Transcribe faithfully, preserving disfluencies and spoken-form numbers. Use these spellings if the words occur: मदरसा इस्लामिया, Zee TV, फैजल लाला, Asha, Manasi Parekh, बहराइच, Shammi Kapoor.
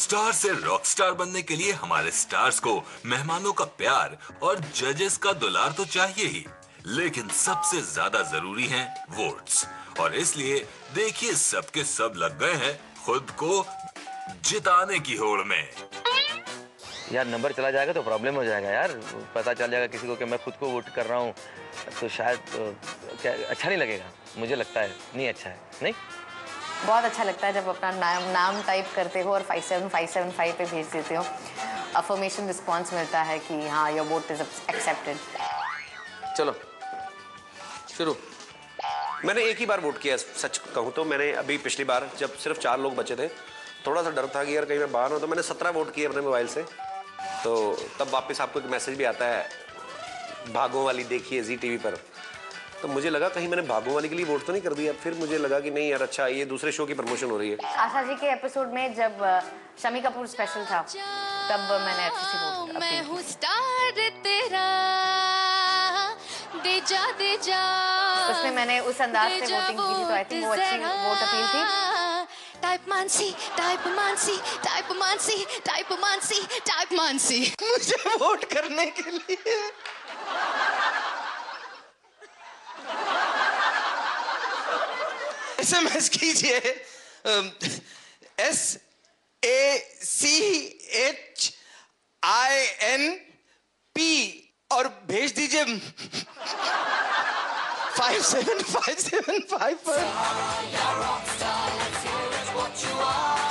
Star से rock star बनने के लिए हमारे स्टार्स को मेहमानों का प्यार और जजेस का दुलार तो चाहिए ही, लेकिन सबसे ज्यादा जरूरी हैं वोट्स। और इसलिए देखिए सबके सब लग गए हैं खुद को जिताने की होड़ में। यार नंबर चला जाएगा तो प्रॉब्लम हो जाएगा यार, पता चल जाएगा किसी को कि मैं खुद को वोट कर रहा हूँ तो शायद क्या अच्छा नहीं लगेगा। मुझे लगता है नहीं अच्छा है। नहीं, बहुत अच्छा लगता है जब अपना नाम नाम टाइप करते हो और five seven five seven five पे भेज देते हो, अफर्मेशन रिस्पॉन्स मिलता है कि हाँ योर वोट इज एक्सेप्टेड। चलो शुरू। मैंने एक ही बार वोट किया, सच कहूँ तो। मैंने अभी पिछली बार जब सिर्फ चार लोग बचे थे, थोड़ा सा डर था कि यार कहीं मैं बाहर हूँ, तो मैंने सत्रह वोट किए अपने मोबाइल से। तो तब वापस आपको एक मैसेज भी आता है, भागो वाली देखिए जी टीवी पर। तो मुझे लगा कहीं मैंने भागो वाली के लिए वोट तो नहीं कर दिया। फिर मुझे लगा कि नहीं यार, अच्छा ये दूसरे शो की प्रमोशन हो रही है। आशा जी के एपिसोड में जब शमी कपूर स्पेशल था तब मैंने अच्छी सी वोट की। मैं हूं स्टार तेरा, दे जा दे जा, उसमें मैंने उस अंदाज से वोटिंग की थी, तो आई थिंक वो अच्छी वोट अपील थी। Type Mansi, type Mansi, type Mansi, type Mansi, type Mansi. मुझे वोट करने के लिए एसएमएस कीजिए S A C H I N P और भेज दीजिए five seven five seven five पर। You are